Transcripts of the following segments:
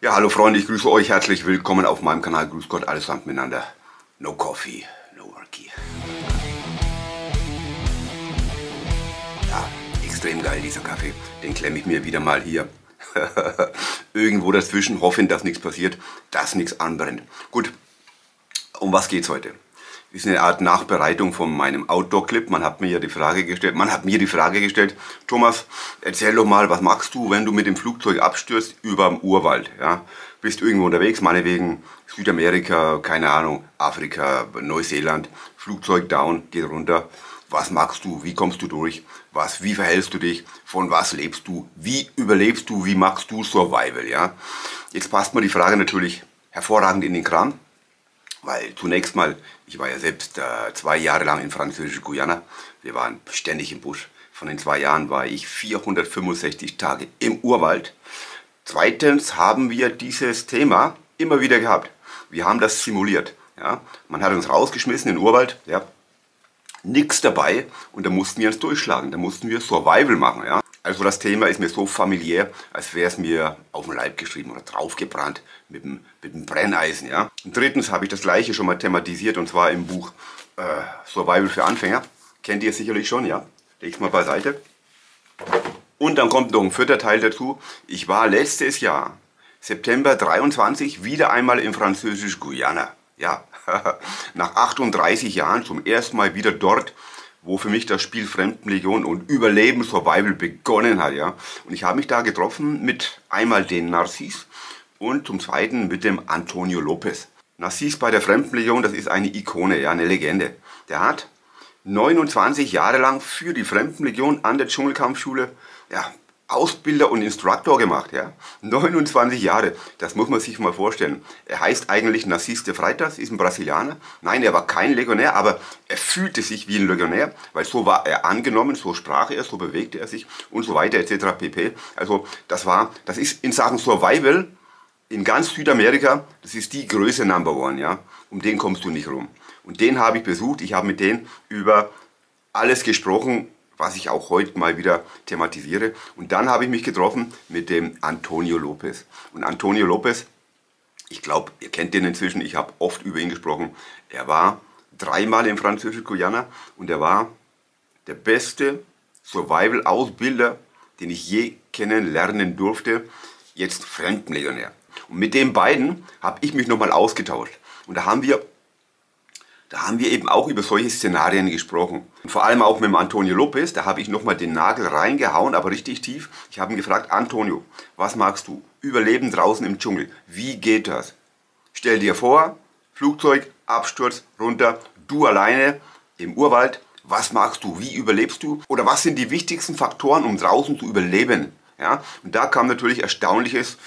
Ja, hallo Freunde, ich grüße euch, herzlich willkommen auf meinem Kanal. Grüß Gott, allesamt miteinander. No coffee, no worky. Ja, extrem geil dieser Kaffee. Den klemme ich mir wieder mal hier irgendwo dazwischen, hoffen, dass nichts passiert, dass nichts anbrennt. Gut, um was geht's heute? Ist eine Art Nachbereitung von meinem Outdoor-Clip. Man hat mir die Frage gestellt, Thomas, erzähl doch mal, was machst du, wenn du mit dem Flugzeug abstürzt überm Urwald? Ja? Bist irgendwo unterwegs, meinetwegen Südamerika, keine Ahnung, Afrika, Neuseeland, Flugzeug down, geht runter. Was machst du, wie kommst du durch, wie verhältst du dich, von was lebst du, wie überlebst du, wie machst du Survival? Ja? Jetzt passt mir die Frage natürlich hervorragend in den Kram. Weil zunächst mal, ich war ja selbst 2 Jahre lang in Französisch-Guyana. Wir waren ständig im Busch. Von den 2 Jahren war ich 465 Tage im Urwald. Zweitens haben wir dieses Thema immer wieder gehabt. Wir haben das simuliert. Ja? Man hat uns rausgeschmissen in den Urwald. Ja? Nichts dabei. Und da mussten wir uns durchschlagen. Da mussten wir Survival machen. Ja? Also das Thema ist mir so familiär, als wäre es mir auf den Leib geschrieben oder draufgebrannt mit dem Brenneisen. Ja? Und drittens habe ich das gleiche schon mal thematisiert, und zwar im Buch Survival für Anfänger. Kennt ihr sicherlich schon, ja? Leg's mal beiseite. Und dann kommt noch ein vierter Teil dazu. Ich war letztes Jahr, September 23, wieder einmal in Französisch-Guyana. Ja, nach 38 Jahren zum ersten Mal wieder dort, wo für mich das Spiel Fremdenlegion und Überleben Survival begonnen hat. Ja? Und ich habe mich da getroffen mit einmal den Narcisse und zum zweiten mit dem Antonio Lopez. Narcisse bei der Fremdenlegion, das ist eine Ikone, ja, eine Legende. Der hat 29 Jahre lang für die Fremdenlegion an der Dschungelkampfschule, ja, Ausbilder und Instruktor gemacht. Ja? 29 Jahre, das muss man sich mal vorstellen. Er heißt eigentlich Narcisse de Freitas, ist ein Brasilianer. Nein, er war kein Legionär, aber er fühlte sich wie ein Legionär, weil so war er angenommen, so sprach er, so bewegte er sich und so weiter etc. pp. Also das ist in Sachen Survival in ganz Südamerika, das ist die Größe Number 1. Ja? Um den kommst du nicht rum. Und den habe ich besucht, ich habe mit denen über alles gesprochen, was ich auch heute mal wieder thematisiere. Und dann habe ich mich getroffen mit dem Antonio Lopez. Und Antonio Lopez, ich glaube, ihr kennt den inzwischen, ich habe oft über ihn gesprochen. Er war 3-mal in Französisch-Guyana und er war der beste Survival-Ausbilder, den ich je kennenlernen durfte, jetzt Fremdenlegionär. Und mit den beiden habe ich mich nochmal ausgetauscht. Und da haben wir eben auch über solche Szenarien gesprochen. Und vor allem auch mit dem Antonio Lopez, da habe ich nochmal den Nagel reingehauen, aber richtig tief. Ich habe ihn gefragt, Antonio, was magst du? Überleben draußen im Dschungel, wie geht das? Stell dir vor, Flugzeug, Absturz, runter, du alleine im Urwald. Was magst du? Wie überlebst du? Oder was sind die wichtigsten Faktoren, um draußen zu überleben? Ja? Und da kam natürlich Erstaunliches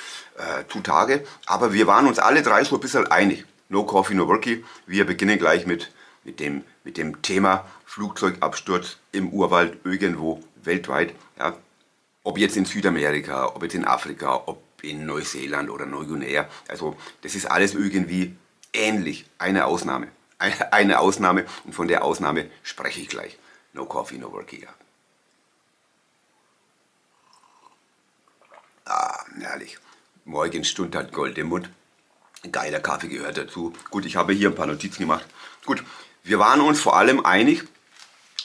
zutage, aber wir waren uns alle drei so ein bisschen einig. No coffee, no worky. Wir beginnen gleich mit dem Thema Flugzeugabsturz im Urwald irgendwo weltweit. Ja. Ob jetzt in Südamerika, ob jetzt in Afrika, ob in Neuseeland oder Neuguinea. Also das ist alles irgendwie ähnlich. Eine Ausnahme. Eine Ausnahme, und von der Ausnahme spreche ich gleich. No coffee, no worky. Ja. Ah, herrlich. Morgenstund hat Gold im Mund. Geiler Kaffee gehört dazu. Gut, ich habe hier ein paar Notizen gemacht. Gut, wir waren uns vor allem einig,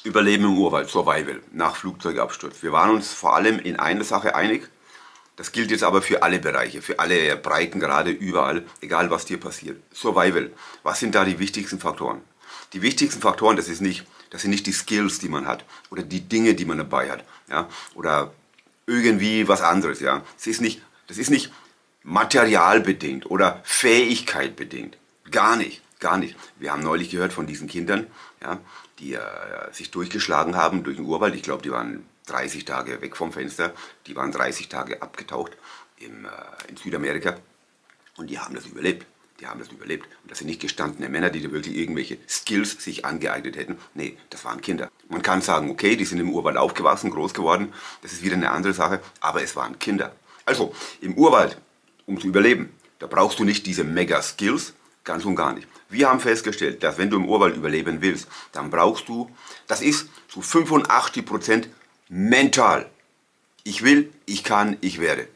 Überleben im Urwald, Survival, nach Flugzeugabsturz. Wir waren uns vor allem in einer Sache einig. Das gilt jetzt aber für alle Bereiche, für alle Breitengrade, überall, egal was dir passiert. Survival, was sind da die wichtigsten Faktoren? Die wichtigsten Faktoren, das sind nicht die Skills, die man hat, oder die Dinge, die man dabei hat, ja, oder irgendwie was anderes, ja. Das ist nicht materialbedingt oder Fähigkeit bedingt. Gar nicht, gar nicht. Wir haben neulich gehört von diesen Kindern, ja, die sich durchgeschlagen haben durch den Urwald. Ich glaube, die waren 30 Tage weg vom Fenster. Die waren 30 Tage abgetaucht in Südamerika. Und die haben das überlebt. Die haben das überlebt. Und das sind nicht gestandene Männer, die da wirklich irgendwelche Skills sich angeeignet hätten. Nee, das waren Kinder. Man kann sagen, okay, die sind im Urwald aufgewachsen, groß geworden. Das ist wieder eine andere Sache. Aber es waren Kinder. Also, im Urwald, um zu überleben, da brauchst du nicht diese Mega-Skills, ganz und gar nicht. Wir haben festgestellt, dass wenn du im Urwald überleben willst, dann brauchst du, das ist zu 85% mental. Ich will, ich kann, ich werde.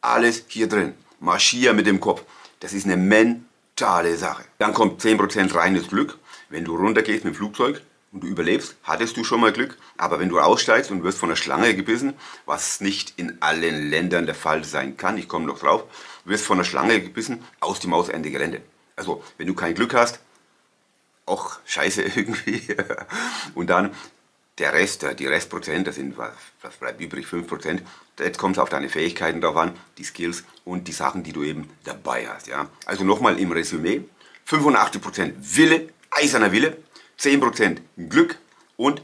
Alles hier drin. marschier mit dem Kopf. Das ist eine mentale Sache. Dann kommt 10% reines Glück. Wenn du runtergehst mit dem Flugzeug und du überlebst, hattest du schon mal Glück. Aber wenn du aussteigst und wirst von einer Schlange gebissen, was nicht in allen Ländern der Fall sein kann, ich komme noch drauf, wirst von einer Schlange gebissen, aus dem Mausende Gelände. Also, wenn du kein Glück hast, auch scheiße irgendwie. Und dann der Rest, die Restprozent, das sind, was bleibt übrig, 5%. Jetzt kommt es auf deine Fähigkeiten drauf an, die Skills und die Sachen, die du eben dabei hast. Ja? Also nochmal im Resümee, 85% Wille, eiserner Wille, 10% Glück und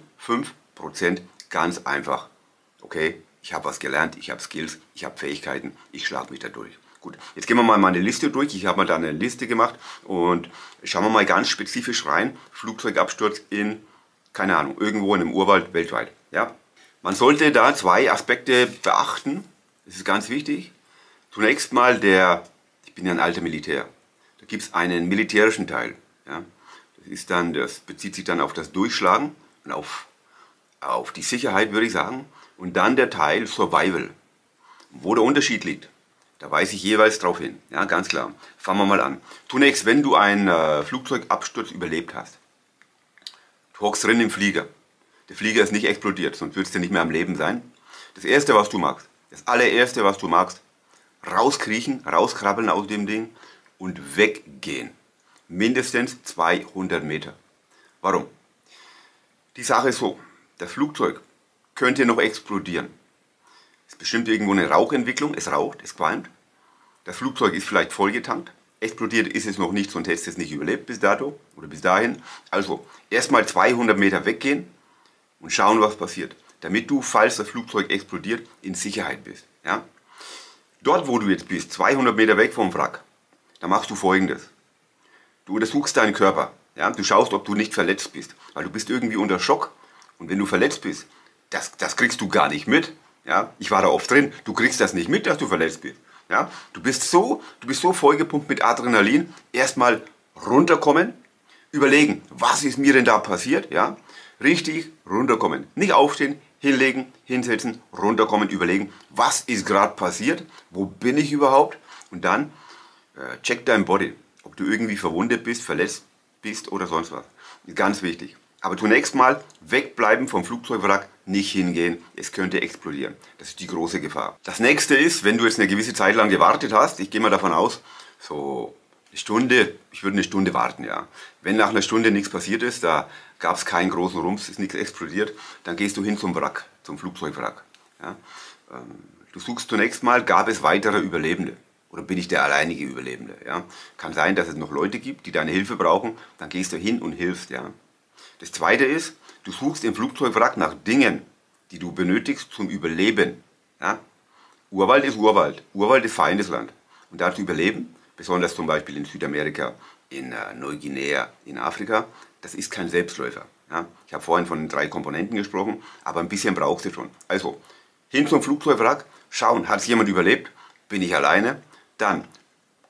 5% ganz einfach. Okay, ich habe was gelernt, ich habe Skills, ich habe Fähigkeiten, ich schlage mich da durch. Gut, jetzt gehen wir mal meine Liste durch. Ich habe mir da eine Liste gemacht und schauen wir mal ganz spezifisch rein. Flugzeugabsturz in, keine Ahnung, irgendwo in einem Urwald weltweit. Ja? Man sollte da zwei Aspekte beachten. Das ist ganz wichtig. Zunächst mal ich bin ja ein alter Militär. Da gibt es einen militärischen Teil. Ja? Das ist dann, das bezieht sich dann auf das Durchschlagen und auf die Sicherheit, würde ich sagen. Und dann der Teil Survival, wo der Unterschied liegt. Da weise ich jeweils drauf hin, ja, ganz klar. Fangen wir mal an. Zunächst, wenn du einen Flugzeugabsturz überlebt hast, du hockst drin im Flieger. Der Flieger ist nicht explodiert, sonst würdest du nicht mehr am Leben sein. Das allererste, was du magst, rauskriechen, rauskrabbeln aus dem Ding und weggehen. Mindestens 200 Meter. Warum? Die Sache ist so, das Flugzeug könnte noch explodieren. Es ist bestimmt irgendwo eine Rauchentwicklung, es raucht, es qualmt. Das Flugzeug ist vielleicht vollgetankt, explodiert ist es noch nicht, sonst hättest du es nicht überlebt bis dato oder bis dahin. Also erstmal 200 Meter weggehen und schauen, was passiert, damit du, falls das Flugzeug explodiert, in Sicherheit bist. Ja? Dort, wo du jetzt bist, 200 Meter weg vom Wrack, da machst du Folgendes. Du untersuchst deinen Körper, ja? Du schaust, ob du nicht verletzt bist, weil du bist irgendwie unter Schock und wenn du verletzt bist, das kriegst du gar nicht mit. Ja, ich war da oft drin, du kriegst das nicht mit, dass du verletzt bist. Ja, du bist so vollgepumpt mit Adrenalin, erstmal runterkommen, überlegen, was ist mir denn da passiert? Ja, richtig runterkommen, nicht aufstehen, hinlegen, hinsetzen, runterkommen, überlegen, was ist gerade passiert, wo bin ich überhaupt? Und dann check dein Body, ob du irgendwie verwundet bist, verletzt bist oder sonst was. Ganz wichtig. Aber zunächst mal wegbleiben vom Flugzeugwrack, nicht hingehen, es könnte explodieren. Das ist die große Gefahr. Das nächste ist, wenn du jetzt eine gewisse Zeit lang gewartet hast, ich gehe mal davon aus, so eine Stunde, ich würde eine Stunde warten, ja. Wenn nach einer Stunde nichts passiert ist, da gab es keinen großen Rums, ist nichts explodiert, dann gehst du hin zum Wrack, zum Flugzeugwrack. Ja. Du suchst zunächst mal, gab es weitere Überlebende? Oder bin ich der alleinige Überlebende? Ja. Kann sein, dass es noch Leute gibt, die deine Hilfe brauchen, dann gehst du hin und hilfst, ja. Das zweite ist, du suchst im Flugzeugwrack nach Dingen, die du benötigst zum Überleben. Ja? Urwald ist Urwald. Urwald ist feindes Land. Und da zu überleben, besonders zum Beispiel in Südamerika, in Neuguinea, in Afrika, das ist kein Selbstläufer. Ja? Ich habe vorhin von den 3 Komponenten gesprochen, aber ein bisschen brauchst du schon. Also, hin zum Flugzeugwrack, schauen, hat es jemand überlebt? Bin ich alleine? Dann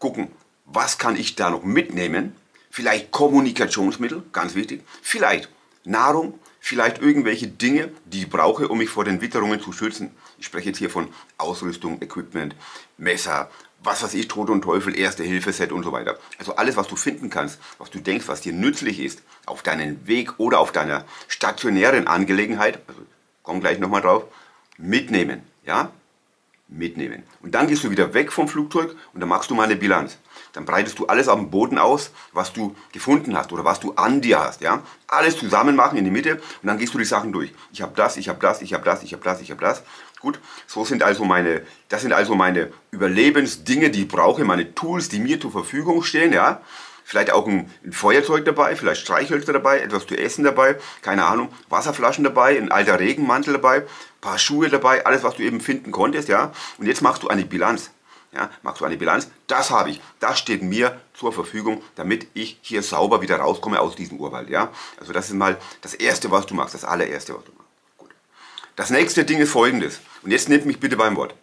gucken, was kann ich da noch mitnehmen? Vielleicht Kommunikationsmittel, ganz wichtig, vielleicht Nahrung, vielleicht irgendwelche Dinge, die ich brauche, um mich vor den Witterungen zu schützen. Ich spreche jetzt hier von Ausrüstung, Equipment, Messer, was weiß ich, Tod und Teufel, Erste-Hilfe-Set und so weiter. Also alles, was du finden kannst, was du denkst, was dir nützlich ist, auf deinen Weg oder auf deiner stationären Angelegenheit, also komm gleich nochmal drauf, mitnehmen, ja? Mitnehmen. Und dann gehst du wieder weg vom Flugzeug und dann machst du mal eine Bilanz. Dann breitest du alles auf dem Boden aus, was du gefunden hast oder was du an dir hast. Ja? Alles zusammen machen in die Mitte und dann gehst du die Sachen durch. Ich habe das, ich habe das, ich habe das, ich habe das, ich habe das. Gut, das sind also meine Überlebensdinge, die ich brauche, meine Tools, die mir zur Verfügung stehen. Ja? Vielleicht auch ein Feuerzeug dabei, vielleicht Streichhölzer dabei, etwas zu essen dabei, keine Ahnung, Wasserflaschen dabei, ein alter Regenmantel dabei, ein paar Schuhe dabei, alles, was du eben finden konntest, ja. Und jetzt machst du eine Bilanz, ja, machst du eine Bilanz, das habe ich, das steht mir zur Verfügung, damit ich hier sauber wieder rauskomme aus diesem Urwald, ja. Also das ist mal das Erste, was du machst, das allererste, was du machst. Gut. Das nächste Ding ist folgendes, und jetzt nehmt mich bitte beim Wort.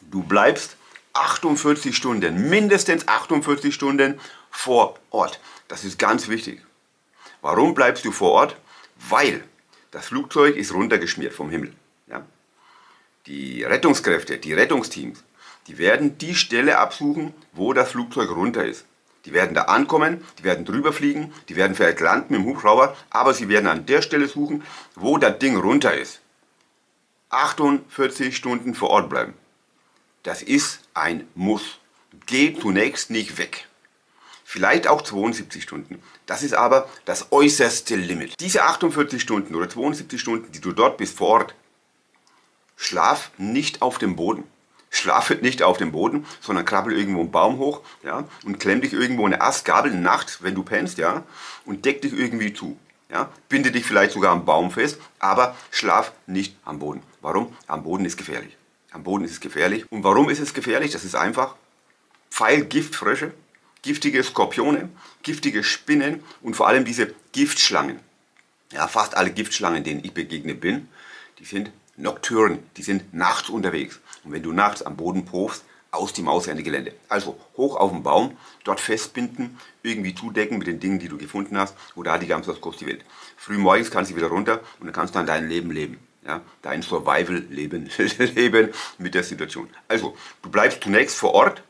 Du bleibst 48 Stunden, mindestens 48 Stunden vor Ort. Das ist ganz wichtig. Warum bleibst du vor Ort? Weil das Flugzeug ist runtergeschmiert vom Himmel. Ja? Die Rettungskräfte, die Rettungsteams, Die werden die Stelle absuchen, wo das Flugzeug runter ist. Die werden da ankommen, die werden drüber fliegen, die werden vielleicht landen mit dem Hubschrauber, aber sie werden an der Stelle suchen, wo das Ding runter ist. 48 Stunden vor Ort bleiben. Das ist ein Muss. Geht zunächst nicht weg. Vielleicht auch 72 Stunden. Das ist aber das äußerste Limit. Diese 48 Stunden oder 72 Stunden, die du dort bist vor Ort, schlaf nicht auf dem Boden. Schlafe nicht auf dem Boden, sondern krabbel irgendwo einen Baum hoch, ja, und klemm dich irgendwo eine Astgabel nachts, wenn du pennst, ja, und deck dich irgendwie zu. Ja, binde dich vielleicht sogar am Baum fest, aber schlaf nicht am Boden. Warum? Am Boden ist gefährlich. Am Boden ist es gefährlich. Und warum ist es gefährlich? Das ist einfach. Pfeilgiftfrösche, giftige Skorpione, giftige Spinnen und vor allem diese Giftschlangen. Ja, fast alle Giftschlangen, denen ich begegnet bin, die sind nocturn, die sind nachts unterwegs. Und wenn du nachts am Boden probst, aus dem Gelände. Also hoch auf den Baum, dort festbinden, irgendwie zudecken mit den Dingen, die du gefunden hast, wo da die ganze Kost die Welt. Frühmorgens kannst du wieder runter und dann kannst du dann dein Leben leben. Ja, dein Survival-Leben leben mit der Situation. Also, du bleibst zunächst vor Ort,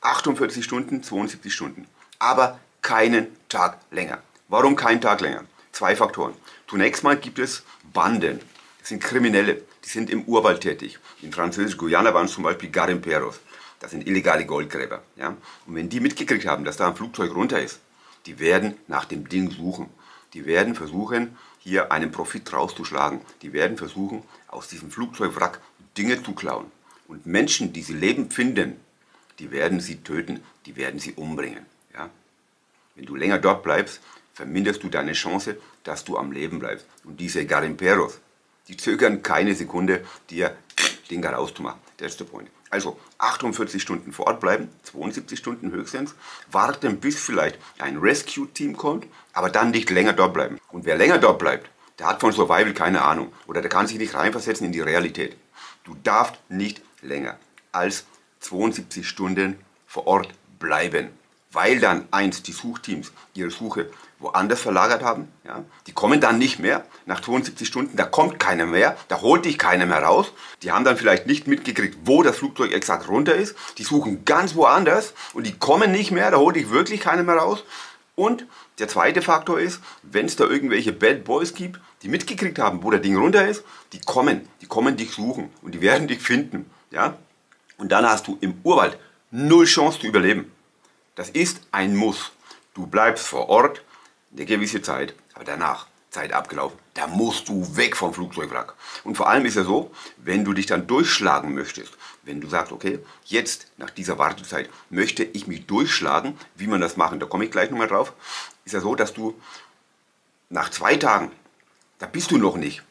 48 Stunden, 72 Stunden, aber keinen Tag länger. Warum keinen Tag länger? Zwei Faktoren. Zunächst mal gibt es Banden. Das sind Kriminelle, die sind im Urwald tätig. In Französisch-Guyana waren es zum Beispiel Garimperos. Das sind illegale Goldgräber. Ja? Und wenn die mitgekriegt haben, dass da ein Flugzeug runter ist, die werden nach dem Ding suchen. Die werden versuchen, hier einen Profit rauszuschlagen. Die werden versuchen, aus diesem Flugzeugwrack Dinge zu klauen. Und Menschen, die sie lebend finden, die werden sie töten, die werden sie umbringen. Ja? Wenn du länger dort bleibst, verminderst du deine Chance, dass du am Leben bleibst. Und diese Garimperos, die zögern keine Sekunde, dir den Ding rauszumachen. Das ist der Point. Also 48 Stunden vor Ort bleiben, 72 Stunden höchstens, warten bis vielleicht ein Rescue-Team kommt, aber dann nicht länger dort bleiben. Und wer länger dort bleibt, der hat von Survival keine Ahnung oder der kann sich nicht reinversetzen in die Realität. Du darfst nicht länger als 72 Stunden vor Ort bleiben, weil dann einst die Suchteams ihre Suche woanders verlagert haben, ja, die kommen dann nicht mehr, nach 72 Stunden, da kommt keiner mehr, da holt dich keiner mehr raus, die haben dann vielleicht nicht mitgekriegt, wo das Flugzeug exakt runter ist, die suchen ganz woanders und die kommen nicht mehr, da holt dich wirklich keiner mehr raus. Und der zweite Faktor ist, wenn es da irgendwelche Bad Boys gibt, die mitgekriegt haben, wo das Ding runter ist, die kommen dich suchen und die werden dich finden, ja. Und dann hast du im Urwald null Chance zu überleben. Das ist ein Muss. Du bleibst vor Ort eine gewisse Zeit, aber danach, Zeit abgelaufen, da musst du weg vom Flugzeugwrack. Und vor allem ist es so, wenn du dich dann durchschlagen möchtest, wenn du sagst, okay, jetzt nach dieser Wartezeit möchte ich mich durchschlagen, wie man das machen, da komme ich gleich nochmal drauf, ist ja so, dass du nach 2 Tagen, da bist du noch nicht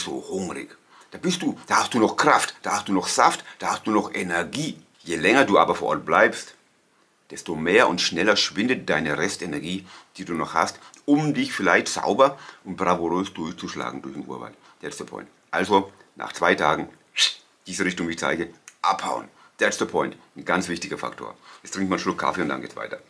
so hungrig. Da hast du noch Kraft, da hast du noch Saft, da hast du noch Energie. Je länger du aber vor Ort bleibst, desto mehr und schneller schwindet deine Restenergie, die du noch hast, um dich vielleicht sauber und bravourös durchzuschlagen durch den Urwald. That's the point. Also, nach 2 Tagen, diese Richtung, wie ich zeige, abhauen. That's the point. Ein ganz wichtiger Faktor. Jetzt trinkt man einen Schluck Kaffee und dann geht's weiter.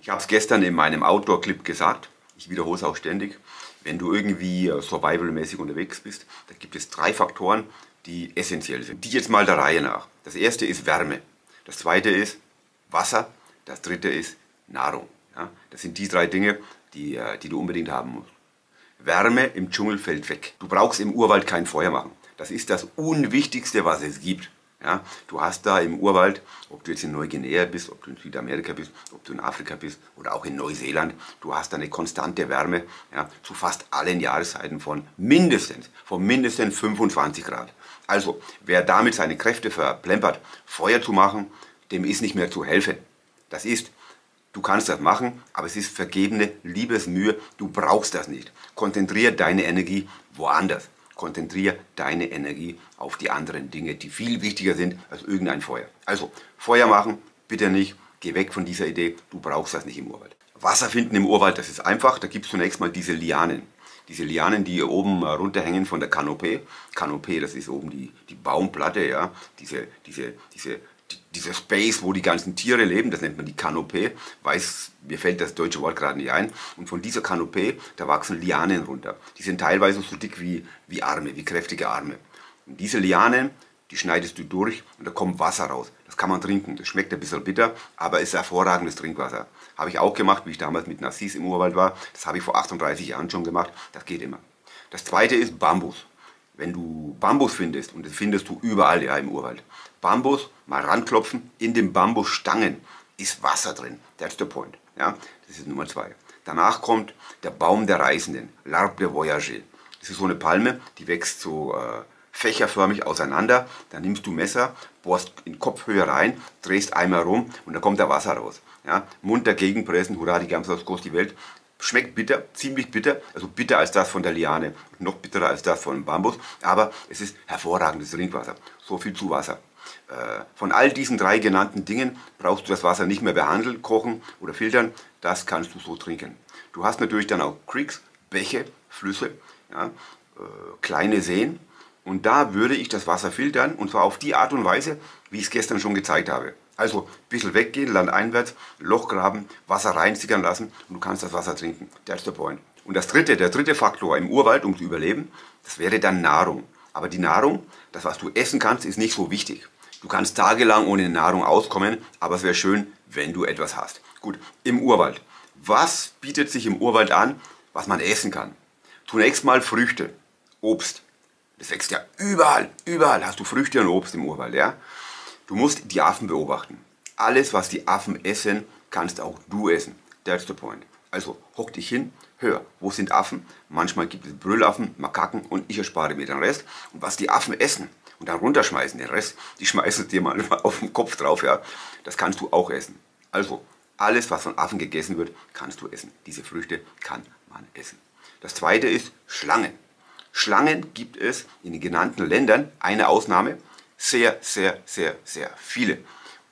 Ich habe es gestern in meinem Outdoor-Clip gesagt. Ich wiederhole es auch ständig. Wenn du irgendwie survivalmäßig unterwegs bist, da gibt es 3 Faktoren, die essentiell sind. Die jetzt mal der Reihe nach. Das erste ist Wärme, das zweite ist Wasser, das dritte ist Nahrung. Ja, das sind die 3 Dinge, die du unbedingt haben musst. Wärme im Dschungel fällt weg. Du brauchst im Urwald kein Feuer machen. Das ist das Unwichtigste, was es gibt. Ja, du hast da im Urwald, ob du jetzt in Neuguinea bist, ob du in Südamerika bist, ob du in Afrika bist oder auch in Neuseeland, du hast da eine konstante Wärme, ja, zu fast allen Jahreszeiten von mindestens 25 Grad. Also, wer damit seine Kräfte verplempert, Feuer zu machen, dem ist nicht mehr zu helfen. Das ist, du kannst das machen, aber es ist vergebene Liebesmühe, du brauchst das nicht. Konzentriere deine Energie woanders. Konzentriere deine Energie auf die anderen Dinge, die viel wichtiger sind als irgendein Feuer. Also, Feuer machen, bitte nicht, geh weg von dieser Idee, du brauchst das nicht im Urwald. Wasser finden im Urwald, das ist einfach, da gibt es zunächst mal diese Lianen. Diese Lianen, die hier oben runterhängen von der Canopy. Canopy, das ist oben die Baumplatte, ja, dieser Space, wo die ganzen Tiere leben, das nennt man die Canopy. Weiß, mir fällt das deutsche Wort gerade nicht ein. Und von dieser Canopy, da wachsen Lianen runter. Die sind teilweise so dick wie Arme, wie kräftige Arme. Und diese Liane, die schneidest du durch und da kommt Wasser raus. Das kann man trinken. Das schmeckt ein bisschen bitter, aber ist hervorragendes Trinkwasser. Habe ich auch gemacht, wie ich damals mit Narcisse im Urwald war. Das habe ich vor 38 Jahren schon gemacht. Das geht immer. Das zweite ist Bambus. Wenn du Bambus findest, und das findest du überall ja, im Urwald, Bambus, mal ranklopfen, in den Bambusstangen ist Wasser drin. That's the point. Ja? Das ist Nummer 2. Danach kommt der Baum der Reisenden, Larpe de Voyager. Das ist so eine Palme, die wächst so fächerförmig auseinander. Dann nimmst du Messer, bohrst in Kopfhöhe rein, drehst einmal rum und dann kommt da Wasser raus. Ja? Mund dagegen pressen, hurra, die ganze groß die Welt. Schmeckt bitter, ziemlich bitter, also bitter als das von der Liane und noch bitterer als das von dem Bambus, aber es ist hervorragendes Trinkwasser. So viel zu Wasser. Von all diesen 3 genannten Dingen brauchst du das Wasser nicht mehr behandeln, kochen oder filtern, das kannst du so trinken. Du hast natürlich dann auch Creeks, Bäche, Flüsse, ja, kleine Seen und da würde ich das Wasser filtern und zwar auf die Art und Weise, wie ich es gestern schon gezeigt habe. Also ein bisschen weggehen, landeinwärts, Loch graben, Wasser reinsickern lassen und du kannst das Wasser trinken. That's the point. Und das dritte, der dritte Faktor im Urwald, um zu überleben, das wäre dann Nahrung. Aber die Nahrung, das was du essen kannst, ist nicht so wichtig. Du kannst tagelang ohne Nahrung auskommen, aber es wäre schön, wenn du etwas hast. Gut, im Urwald. Was bietet sich im Urwald an, was man essen kann? Zunächst mal Früchte, Obst. Das wächst ja überall, überall hast du Früchte und Obst im Urwald, ja? Du musst die Affen beobachten. Alles, was die Affen essen, kannst auch du essen. That's the point. Also hock dich hin, hör, wo sind Affen? Manchmal gibt es Brüllaffen, Makaken und ich erspare mir den Rest. Und was die Affen essen und dann runterschmeißen, den Rest, die schmeißen dir mal auf den Kopf drauf, ja, das kannst du auch essen. Also alles, was von Affen gegessen wird, kannst du essen. Diese Früchte kann man essen. Das zweite ist Schlangen. Schlangen gibt es in den genannten Ländern, eine Ausnahme, sehr, sehr, sehr, sehr viele.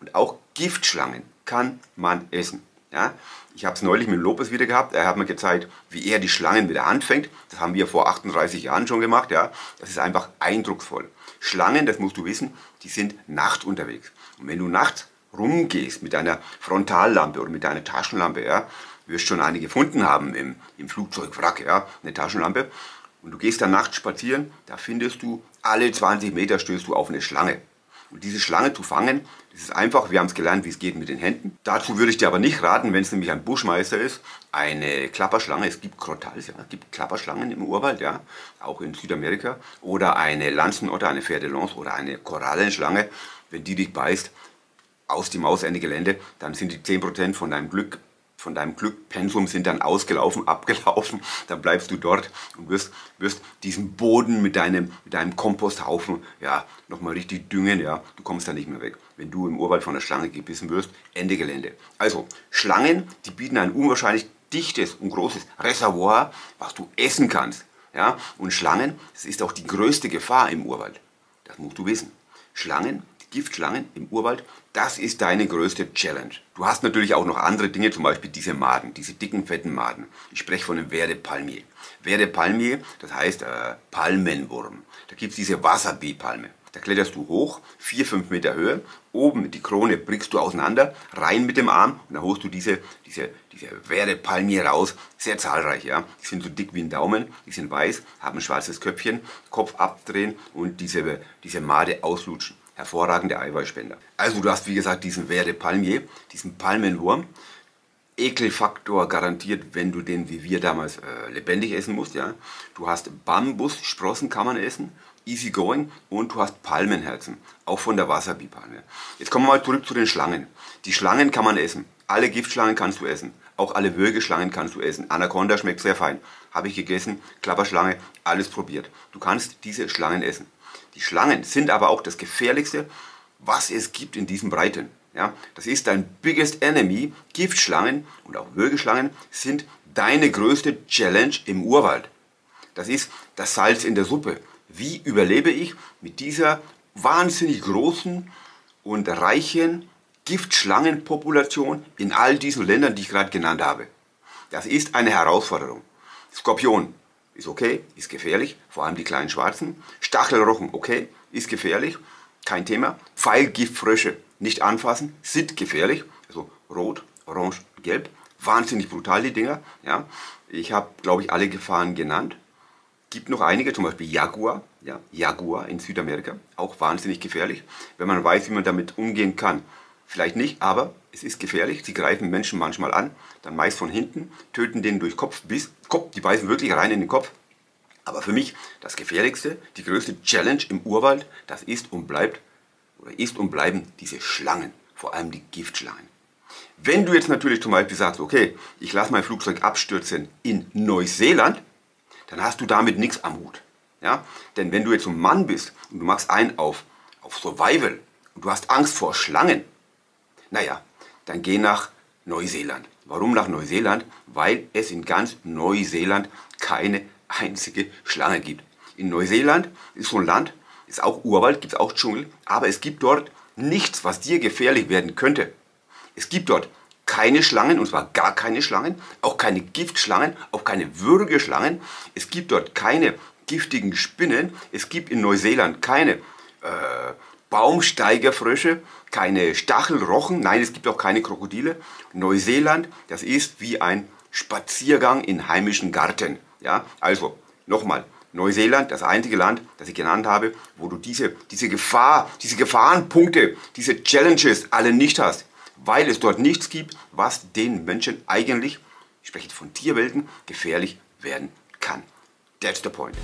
Und auch Giftschlangen kann man essen. Ja? Ich habe es neulich mit Lopez wieder gehabt. Er hat mir gezeigt, wie er die Schlangen mit der Hand fängt. Das haben wir vor 38 Jahren schon gemacht. Ja? Das ist einfach eindrucksvoll. Schlangen, das musst du wissen, die sind nachts unterwegs. Und wenn du nachts rumgehst mit einer Frontallampe oder mit einer Taschenlampe, ja, wirst schon eine gefunden haben im Flugzeugwrack, ja, eine Taschenlampe. Und du gehst dann nachts spazieren, da findest du, alle 20 Meter stößt du auf eine Schlange. Und diese Schlange zu fangen, das ist einfach, wir haben es gelernt, wie es geht mit den Händen. Dazu würde ich dir aber nicht raten, wenn es nämlich ein Buschmeister ist, eine Klapperschlange, es gibt Crotales, ja, es gibt Klapperschlangen im Urwald, ja, auch in Südamerika, oder eine Lanzenotter, eine Fer de Lance oder eine Korallenschlange, wenn die dich beißt, aus dem Mausende Gelände, dann sind die 10% von deinem Glück, Pensum sind dann ausgelaufen, abgelaufen, dann bleibst du dort und wirst diesen Boden mit deinem Komposthaufen ja, nochmal richtig düngen, ja, du kommst da nicht mehr weg, wenn du im Urwald von der Schlange gebissen wirst, Ende Gelände. Also Schlangen, die bieten ein unwahrscheinlich dichtes und großes Reservoir, was du essen kannst. Ja? Und Schlangen, das ist auch die größte Gefahr im Urwald, das musst du wissen. Schlangen, Giftschlangen im Urwald, das ist deine größte Challenge. Du hast natürlich auch noch andere Dinge, zum Beispiel diese Maden, diese dicken, fetten Maden. Ich spreche von dem ver de palmier. Ver de palmier, das heißt Palmenwurm. Da gibt es diese Wasserbiepalme. Da kletterst du hoch, 4-5 Meter Höhe, oben die Krone brickst du auseinander, rein mit dem Arm und dann holst du diese ver de palmier raus. Sehr zahlreich, ja. Die sind so dick wie ein Daumen, die sind weiß, haben ein schwarzes Köpfchen, Kopf abdrehen und diese Made auslutschen. Hervorragende Eiweißspender. Also du hast wie gesagt diesen ver de palmier, diesen Palmenwurm. Ekelfaktor garantiert, wenn du den wie wir damals lebendig essen musst. Ja? Du hast Bambussprossen, kann man essen, easy going und du hast Palmenherzen, auch von der Wasserbiepalme. Jetzt kommen wir mal zurück zu den Schlangen. Die Schlangen kann man essen, alle Giftschlangen kannst du essen, auch alle Würgeschlangen kannst du essen. Anaconda schmeckt sehr fein, habe ich gegessen, Klapperschlange, alles probiert. Du kannst diese Schlangen essen. Die Schlangen sind aber auch das Gefährlichste, was es gibt in diesen Breiten. Ja, das ist dein biggest enemy. Giftschlangen und auch Würgeschlangen sind deine größte Challenge im Urwald. Das ist das Salz in der Suppe. Wie überlebe ich mit dieser wahnsinnig großen und reichen Giftschlangenpopulation in all diesen Ländern, die ich gerade genannt habe? Das ist eine Herausforderung. Skorpion. Ist okay, ist gefährlich, vor allem die kleinen Schwarzen. Stachelrochen, okay, ist gefährlich, kein Thema. Pfeilgiftfrösche, nicht anfassen, sind gefährlich. Also rot, orange, gelb, wahnsinnig brutal die Dinger. Ja. Ich habe, glaube ich, alle Gefahren genannt. Gibt noch einige, zum Beispiel Jaguar, ja, Jaguar in Südamerika, auch wahnsinnig gefährlich, wenn man weiß, wie man damit umgehen kann. Vielleicht nicht, aber es ist gefährlich, sie greifen Menschen manchmal an, dann meist von hinten, töten den durch Kopfbiss, die beißen wirklich rein in den Kopf. Aber für mich das Gefährlichste, die größte Challenge im Urwald, das ist und bleibt, oder ist und bleiben diese Schlangen, vor allem die Giftschlangen. Wenn du jetzt natürlich zum Beispiel sagst, okay, ich lasse mein Flugzeug abstürzen in Neuseeland, dann hast du damit nichts am Hut. Ja? Denn wenn du jetzt ein Mann bist und du machst einen auf Survival und du hast Angst vor Schlangen, naja, dann geh nach Neuseeland. Warum nach Neuseeland? Weil es in ganz Neuseeland keine einzige Schlange gibt. In Neuseeland ist so ein Land, ist auch Urwald, gibt es auch Dschungel, aber es gibt dort nichts, was dir gefährlich werden könnte. Es gibt dort keine Schlangen, und zwar gar keine Schlangen, auch keine Giftschlangen, auch keine Würgeschlangen. Es gibt dort keine giftigen Spinnen. Es gibt in Neuseeland keine Baumsteigerfrösche, keine Stachelrochen. Nein, es gibt auch keine Krokodile. Neuseeland, das ist wie ein Spaziergang in heimischen Garten. Ja? Also, nochmal, Neuseeland, das einzige Land, das ich genannt habe, wo du diese Gefahrenpunkte, diese Challenges alle nicht hast. Weil es dort nichts gibt, was den Menschen eigentlich, ich spreche jetzt von Tierwelten, gefährlich werden kann. That's the point.